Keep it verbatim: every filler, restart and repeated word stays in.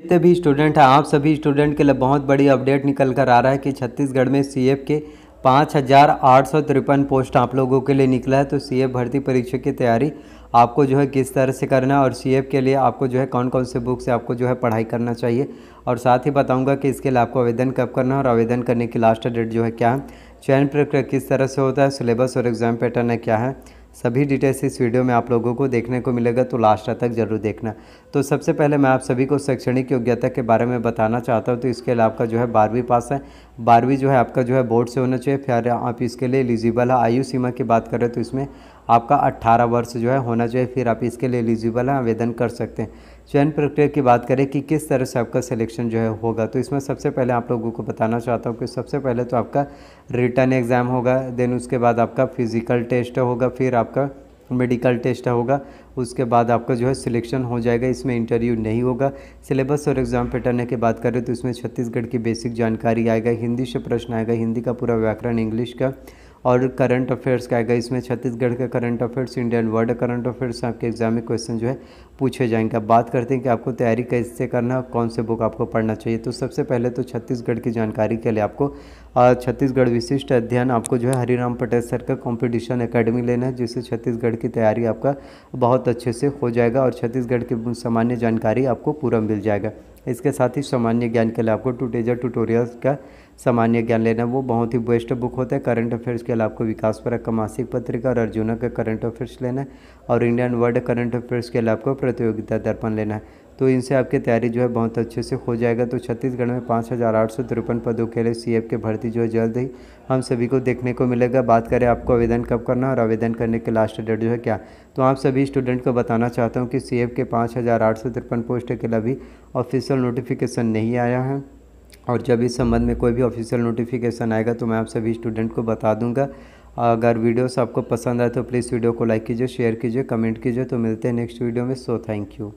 जितने भी स्टूडेंट हैं आप सभी स्टूडेंट के लिए बहुत बड़ी अपडेट निकल कर आ रहा है कि छत्तीसगढ़ में सीएफ के पाँच हज़ार आठ सौ तिरपन पोस्ट आप लोगों के लिए निकला है। तो सीएफ भर्ती परीक्षा की तैयारी आपको जो है किस तरह से करना है और सीएफ के लिए आपको जो है कौन कौन से बुक से आपको जो है पढ़ाई करना चाहिए, और साथ ही बताऊंगा कि इसके लिए आपको आवेदन कब करना है और आवेदन करने की लास्ट डेट जो है क्या है, चयन प्रक्रिया किस तरह से होता है, सिलेबस और एग्जाम पैटर्न है क्या है, सभी डिटेल्स इस वीडियो में आप लोगों को देखने को मिलेगा। तो लास्ट तक जरूर देखना। तो सबसे पहले मैं आप सभी को शैक्षणिक योग्यता के बारे में बताना चाहता हूं। तो इसके लिए आपका जो है बारहवीं पास है, बारहवीं जो है आपका जो है बोर्ड से होना चाहिए, फिर आप इसके लिए एलिजिबल है। आयु सीमा की बात करें तो इसमें आपका अट्ठारह वर्ष जो है होना चाहिए, फिर आप इसके लिए एलिजिबल है, आवेदन कर सकते हैं। चयन प्रक्रिया की बात करें कि किस तरह से आपका सिलेक्शन जो है होगा, तो इसमें सबसे पहले आप लोगों को बताना चाहता हूँ कि सबसे पहले तो आपका रिटन एग्ज़ाम होगा, देन उसके बाद आपका फिज़िकल टेस्ट होगा, फिर आपका मेडिकल टेस्ट होगा, उसके बाद आपका जो है सिलेक्शन हो जाएगा। इसमें इंटरव्यू नहीं होगा। सिलेबस और एग्ज़ाम पैटर्न की बात करें तो इसमें छत्तीसगढ़ की बेसिक जानकारी आएगा, हिंदी से प्रश्न आएगा, हिंदी का पूरा व्याकरण, इंग्लिश का, और करंट अफेयर्स का आएगा। इसमें छत्तीसगढ़ का current affairs, Indian world current affairs आपके एग्जाम में क्वेश्चन जो है पूछे जाएंगे। अब बात करते हैं कि आपको तैयारी कैसे करना है, कौन से बुक आपको पढ़ना चाहिए। तो सबसे पहले तो छत्तीसगढ़ की जानकारी के लिए आपको छत्तीसगढ़ विशिष्ट अध्ययन आपको जो है हरिराम पटेल सर का कंपटीशन एकेडमी लेना है, जिससे छत्तीसगढ़ की तैयारी आपका बहुत अच्छे से हो जाएगा और छत्तीसगढ़ की सामान्य जानकारी आपको पूरा मिल जाएगा। इसके साथ ही सामान्य ज्ञान के लिए आपको टूटेजर ट्यूटोरियल्स का सामान्य ज्ञान लेना, वो बहुत ही बेस्ट बुक होता है। करंट अफेयर्स के लिए आपको विकास पर कमासी पत्रिका और अर्जुन का करंट अफेयर्स लेना है, और इंडियन वर्ल्ड करंट अफेयर्स के लिए आपको प्रतियोगिता दर्पण लेना है। तो इनसे आपकी तैयारी जो है बहुत अच्छे से हो जाएगा। तो छत्तीसगढ़ में पाँच हज़ार आठ सौ तिरपन पदों के लिए सीएफ के भर्ती जो है जल्द ही हम सभी को देखने को मिलेगा। बात करें आपको आवेदन कब करना और आवेदन करने के लास्ट डेट जो है क्या, तो आप सभी स्टूडेंट को बताना चाहता हूँ कि सीएफ के पाँच हज़ार आठ सौ तिरपन पोस्ट के लिए अभी ऑफिशियल नोटिफिकेशन नहीं आया है, और जब इस संबंध में कोई भी ऑफिशियल नोटिफिकेशन आएगा तो मैं आप सभी स्टूडेंट को बता दूंगा। अगर वीडियोस आपको पसंद आए तो प्लीज़ वीडियो को लाइक कीजिए, शेयर कीजिए, कमेंट कीजिए। तो मिलते हैं नेक्स्ट वीडियो में। So thank you.